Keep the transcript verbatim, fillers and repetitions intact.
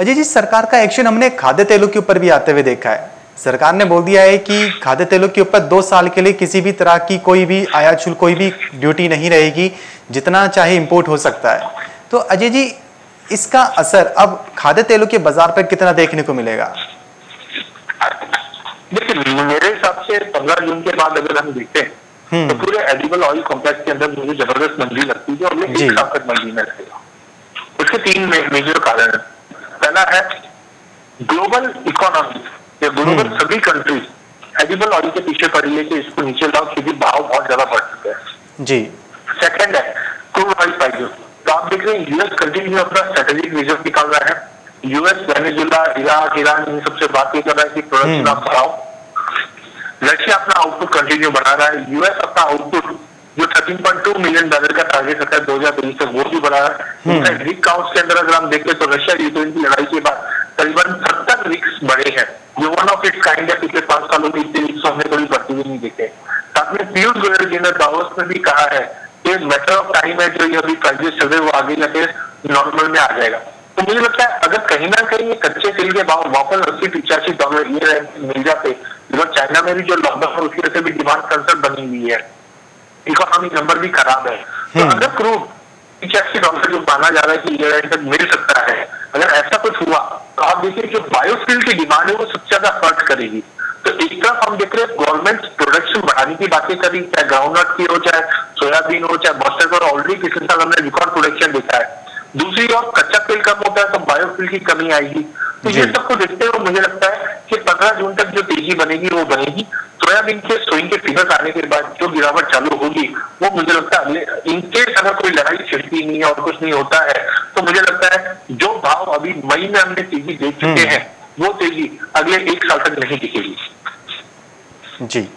अजय जी, सरकार का एक्शन हमने खाद्य तेलों के ऊपर भी आते हुए देखा है। सरकार ने बोल दिया है कि खाद्य तेलों के ऊपर दो साल के लिए किसी भी तरह की कोई भी आयात शुल्क, कोई भी ड्यूटी नहीं रहेगी, जितना चाहे इम्पोर्ट हो सकता है। तो अजय जी, इसका असर अब खाद्य तेलों के बाजार पर कितना देखने को मिलेगा? देखिए, मेरे हिसाब से पंद्रह जून के बाद अगर हम देखते हैं तो पूरे एडिबल ऑयल कॉम्प्लेक्स के अंदर मुझे जबरदस्त मंदी लगती है और ये ताकत मंदी में रहेगा। उसके तीन मेजर कारण है। पहला है ग्लोबल इकोनॉमी, ये ग्लोबल सभी कंट्रीज एडिबल ऑयल के पीछे पड़ी है कि इसको नीचे लाओ क्योंकि भाव बहुत ज्यादा बढ़ चुका है जी। सेकेंड है क्रूड ऑयल प्राइसेस। तो आप देख रहे हैं यूएस कंटिन्यू अपना स्ट्रेटेजिक रिजर्व निकाल रहा है। यूएस, वेनेजुएला, इराक, ईरान, इन सबसे बात कर रहा है कि प्रोडक्शन आप बढ़ाओ। रशिया अपना आउटपुट कंटिन्यू बढ़ा रहा है। यूएस अपना आउटपुट जो thirteen point two million dollar का टारगेट रखा है दो हजार तेईस से वो भी बढ़ा रहा है। वीक काउंट के अंदर अगर हम देखें तो रशिया यूक्रेन की लड़ाई के बाद करीबन सत्तर वीक्स बढ़े हैं। ये वन ऑफ इट्स काइंड है। पिछले पांच सालों में इतने वीक्स हमने कभी बढ़ते हुए नहीं देखे। साथ में पीयूष गोयल जी ने दावोस में भी कहा है ये मैटर ऑफ टाइम है, जो ये अभी प्राइजेस चल रहे वो आगे जाके नॉर्मल में आ जाएगा। तो मुझे लगता है अगर कहीं ना कहीं कच्चे तेल के भाव वापस अस्सी पिचासी डॉलर ये मिल जाते, चाइना में भी जो लॉकडाउन उसकी वजह से भी डिमांड कंसर्न बनी हुई है, इकोनॉमी नंबर भी खराब है। तो अगर क्रूड पिचासी डॉलर जो माना जा रहा है कि ये तक मिल सकता है, अगर ऐसा कुछ हुआ तो आप देखिए जो बायोफ्यूल की डिमांड है वो सबसे ज्यादा हर्ट करेगी। तो एक तरफ हम देख रहे हैं गवर्नमेंट प्रोडक्शन बढ़ाने की बातें करी, चाहे ग्राउंडनट की हो, चाहे सोयाबीन हो, चाहे मस्टर्ड, और ऑलरेडी पिछले साल हमने रिकॉर्ड प्रोडक्शन देखा है। दूसरी ओर कच्चा तेल कम होता है तो बायोफ्यूल की कमी आएगी। तो ये सबको देखते हुए मुझे लगता है कि पंद्रह जून तक जो तेजी बनेगी वो बनेगी। सोयाबीन के सोइंग के फिगर्स आने के बाद जो गिरावट चालू होगी वो मुझे लगता है इनकेस अगर कोई लड़ाई छिड़ती नहीं है और कुछ नहीं होता है तो मुझे लगता है जो भाव अभी मई में हमने तेजी देख चुके हैं वो तेजी अगले एक साल तक नहीं दिखेगी जी।